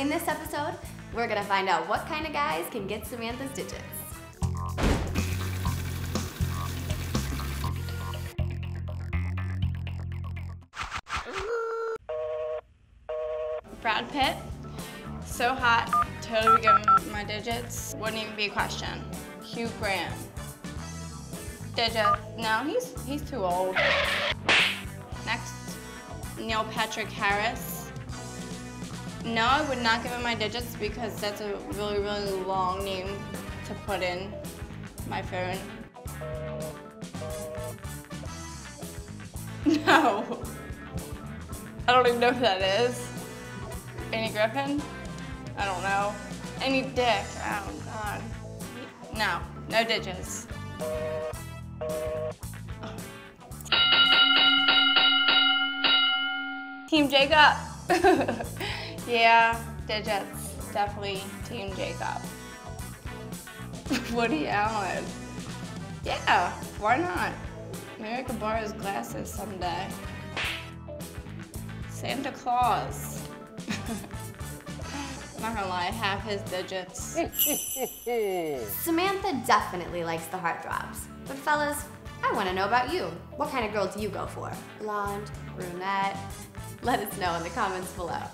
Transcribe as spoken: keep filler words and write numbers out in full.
In this episode, we're gonna find out what kind of guys can get Samantha's digits. Brad Pitt, so hot, totally give him my digits. Wouldn't even be a question. Hugh Grant, digits. No, he's he's too old. Next, Neil Patrick Harris. No, I would not give him my digits because that's a really, really long name to put in my phone. No. I don't even know who that is. Any Griffin? I don't know. Any Dick? Oh, God. No. No digits. Oh. Team Jacob. Yeah, digits. Definitely Team Jacob. Woody Allen. Yeah, why not? Maybe I could borrow his glasses someday. Santa Claus. Not gonna lie, half his digits. Samantha definitely likes the heartthrobs. But fellas, I wanna know about you. What kind of girl do you go for? Blonde? Brunette? Let us know in the comments below.